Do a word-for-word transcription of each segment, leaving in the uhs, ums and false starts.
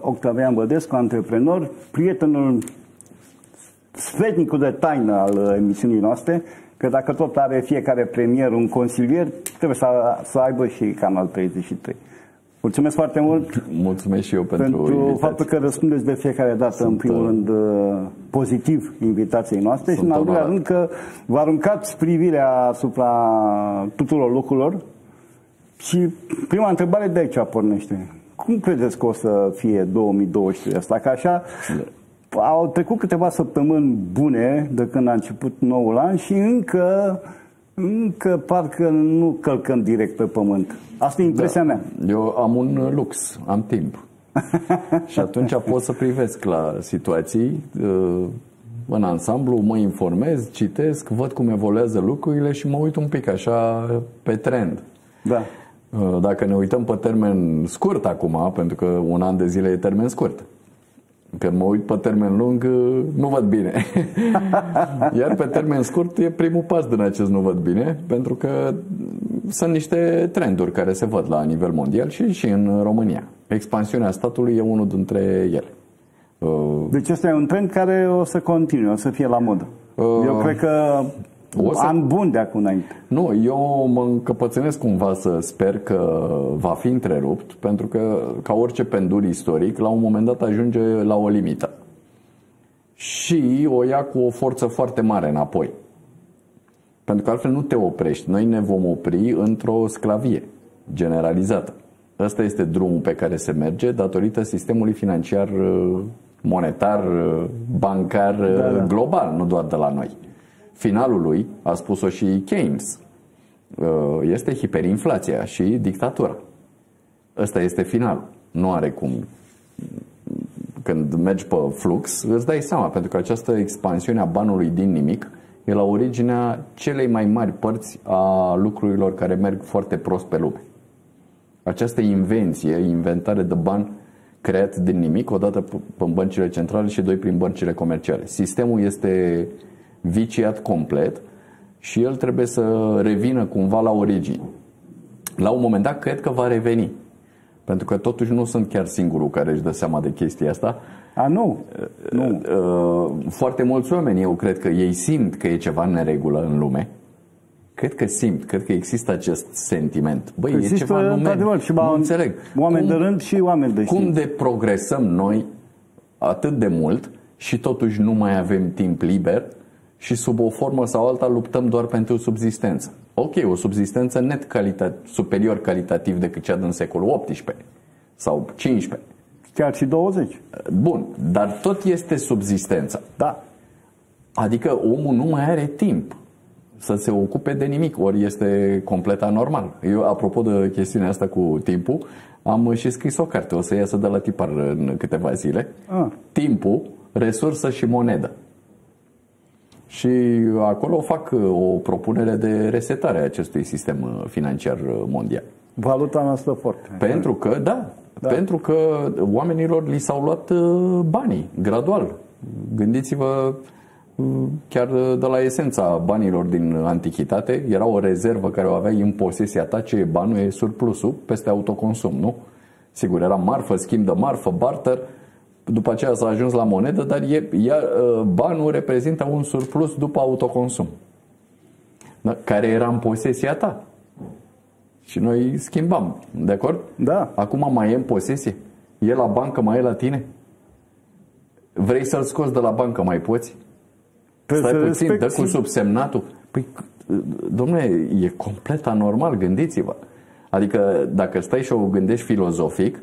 Octavian Bădescu, antreprenor, prietenul, sfetnicul de taină al emisiunii noastre, că dacă tot are fiecare premier un consilier, trebuie să, să aibă și Canal treizeci și trei. Mulțumesc foarte mult. Mulțumesc și eu pentru, pentru invitație. Faptul că răspundeți de fiecare dată, sunt, în primul rând, pozitiv invitației noastre și, în al doilea rând, că vă aruncați privirea asupra tuturor lucrurilor. Și prima întrebare de aici pornește. Cum credeți că o să fie două mii douăzeci și trei asta? Că așa au trecut câteva săptămâni bune de când a început noul an și încă... Încă parcă nu călcăm direct pe pământ. Asta e impresia da. mea. Eu am un lux, am timp. Și atunci pot să privesc la situații în ansamblu, mă informez, citesc, văd cum evoluează lucrurile și mă uit un pic așa pe trend. Da. Dacă ne uităm pe termen scurt acum, pentru că un an de zile e termen scurt. Când mă uit pe termen lung, nu văd bine. Iar pe termen scurt e primul pas din acest nu văd bine, pentru că sunt niște trenduri care se văd la nivel mondial și, și în România. Expansiunea statului e unul dintre ele. Deci ăsta e un trend care o să continue, o să fie la modă. Uh, Eu cred că o să... an bun de acum înainte. Nu, eu mă încăpățânesc cumva să sper că va fi întrerupt, pentru că, ca orice pendul istoric, la un moment dat ajunge la o limită și o ia cu o forță foarte mare înapoi, pentru că altfel nu te oprești. Noi ne vom opri într-o sclavie generalizată. Ăsta este drumul pe care se merge datorită sistemului financiar, monetar, bancar, da, da. global, nu doar de la noi. Finalul lui, a spus-o și Keynes, este hiperinflația și dictatura. Ăsta este finalul. Nu are cum. Când mergi pe flux, îți dai seama, pentru că această expansiune a banului din nimic e la originea celei mai mari părți a lucrurilor care merg foarte prost pe lume. Această invenție, inventare de bani creat din nimic, odată prin băncile centrale și doi prin băncile comerciale. Sistemul este viciat complet și el trebuie să revină cumva la origini. La un moment dat cred că va reveni, pentru că totuși nu sunt chiar singurul care își dă seama de chestia asta. A, nu. nu. Foarte mulți oameni, eu cred că ei simt că e ceva în neregulă în lume. Cred că simt, cred că există acest sentiment. Băi, există, e ceva în lume, și nu înțeleg. Oameni cum, de rând și oameni de știință. Cum de progresăm noi atât de mult și totuși nu mai avem timp liber și sub o formă sau alta luptăm doar pentru subzistență. Ok, o subzistență net calita superior calitativ decât cea din secolul optsprezece sau cincisprezece. Chiar și douăzeci. Bun, dar tot este subzistență. Da. Adică omul nu mai are timp să se ocupe de nimic, ori este complet anormal. Eu, apropo de chestiunea asta cu timpul, am și scris o carte, o să iasă de la tipar în câteva zile. A. Timpul, resursă și monedă. Și acolo fac o propunere de resetare a acestui sistem financiar mondial. Valuta noastră forte. Pentru că, da, da. pentru că oamenilor li s-au luat banii, gradual. Gândiți-vă, chiar de la esența banilor din antichitate, era o rezervă care o aveai în posesia ta, ce e banul, e surplusul peste autoconsum, nu? Sigur, era marfă, schimb de marfă, barter. După aceea s-a ajuns la monedă, dar e, ea, banul reprezintă un surplus după autoconsum, da? Care era în posesia ta. Și noi schimbam, de acord? Da. Acum mai e în posesie? E la bancă, mai e la tine? Vrei să-l scoți de la bancă, mai poți? Trebuie Stai puțin, dă cu subsemnatul. Păi, domnule, e complet anormal, gândiți-vă. Adică dacă stai și o gândești filozofic,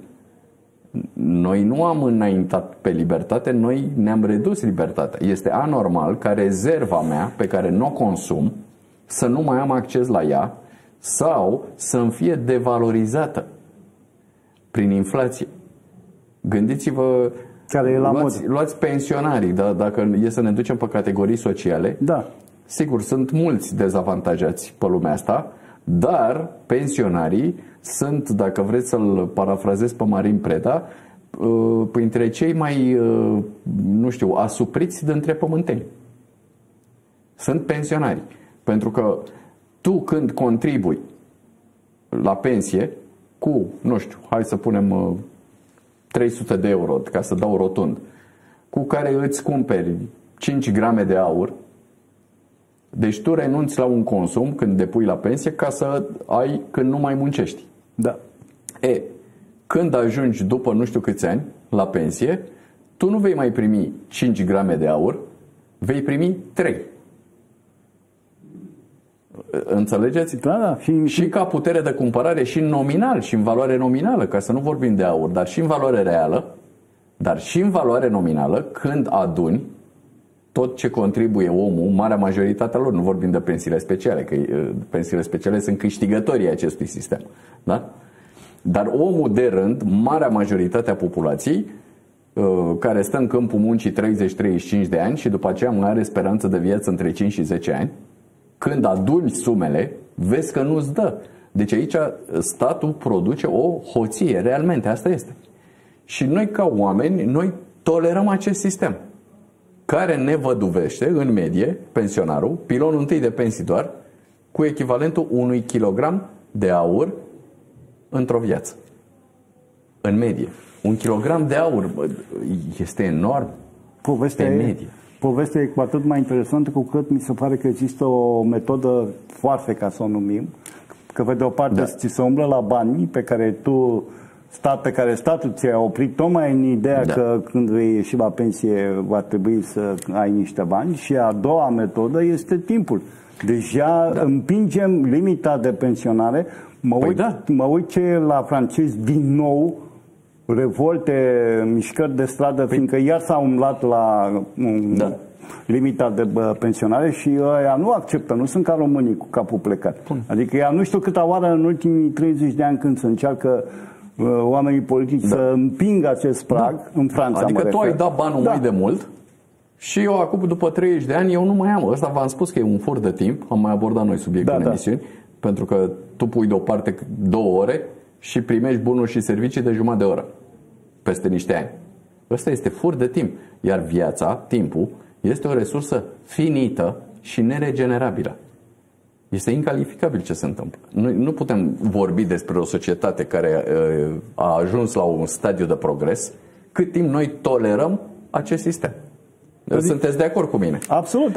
noi nu am înaintat pe libertate, noi ne-am redus libertatea. Este anormal ca rezerva mea pe care nu o consum să nu mai am acces la ea sau să-mi fie devalorizată prin inflație. Gândiți-vă, care e la luați, mod. luați pensionarii, da? Dacă e să ne ducem pe categorii sociale, da. Sigur, sunt mulți dezavantajați pe lumea asta, dar pensionarii sunt, dacă vreți să-l parafrazez pe Marin Preda, printre cei mai, nu știu, asupriți dintre pământeni. Sunt pensionari. Pentru că tu când contribui la pensie cu, nu știu, hai să punem trei sute de euro, ca să dau rotund, cu care îți cumperi cinci grame de aur. Deci tu renunți la un consum când depui la pensie ca să ai când nu mai muncești. Da. E, când ajungi după nu știu câți ani la pensie, tu nu vei mai primi cinci grame de aur, vei primi trei. Înțelegeți? Da, da. Fi, fi. Și ca putere de cumpărare și în nominal, și în valoare nominală, ca să nu vorbim de aur, dar și în valoare reală, dar și în valoare nominală, când aduni tot ce contribuie omul, marea majoritatea lor, nu vorbim de pensiile speciale, că pensiile speciale sunt câștigătorii acestui sistem. Da? Dar omul de rând, marea majoritatea populației, care stă în câmpul muncii treizeci treizeci și cinci de ani și după aceea mai are speranță de viață între cinci și zece ani, când aduni sumele, vezi că nu-ți dă. Deci aici statul produce o hoție, realmente, asta este. Și noi ca oameni, noi tolerăm acest sistem, care ne văduvește, în medie, pensionarul, pilonul întâi de pensii doar, cu echivalentul unui kilogram de aur într-o viață. În medie. Un kilogram de aur este enorm. Povestea e medie. Povestea e cu atât mai interesantă cu cât mi se pare că există o metodă foarfe, ca să o numim, că pe de o parte da. ți se umblă la banii pe care tu stat, pe care statul ți-a oprit tocmai în ideea da. că când vei ieși la pensie va trebui să ai niște bani, și a doua metodă este timpul. Deja da. împingem limita de pensionare. Mă, păi uit, da. mă uit ce la francezi din nou, revolte, mișcări de stradă, păi... fiindcă iar s-a umblat la um, da. limita de pensionare și ăia nu acceptă, nu sunt ca românii cu capul plecat. Bun. Adică ea nu știu câta oară în ultimii treizeci de ani când se încearcă uh, oamenii politici da. să împingă acest prag, da. în Franța. Adică tu ai dat banul da. mai de mult și eu acum după treizeci de ani eu nu mai am. Ăsta v-am spus că e un furt de timp, am mai abordat noi subiectul da, în da. emisiuni, pentru că tu pui deoparte două ore și primești bunuri și servicii de jumătate de oră peste niște ani. Ăsta este fur de timp. Iar viața, timpul, este o resursă finită și neregenerabilă. Este incalificabil ce se întâmplă. Noi nu putem vorbi despre o societate care a ajuns la un stadiu de progres cât timp noi tolerăm acest sistem. Sunteți de acord cu mine? Absolut.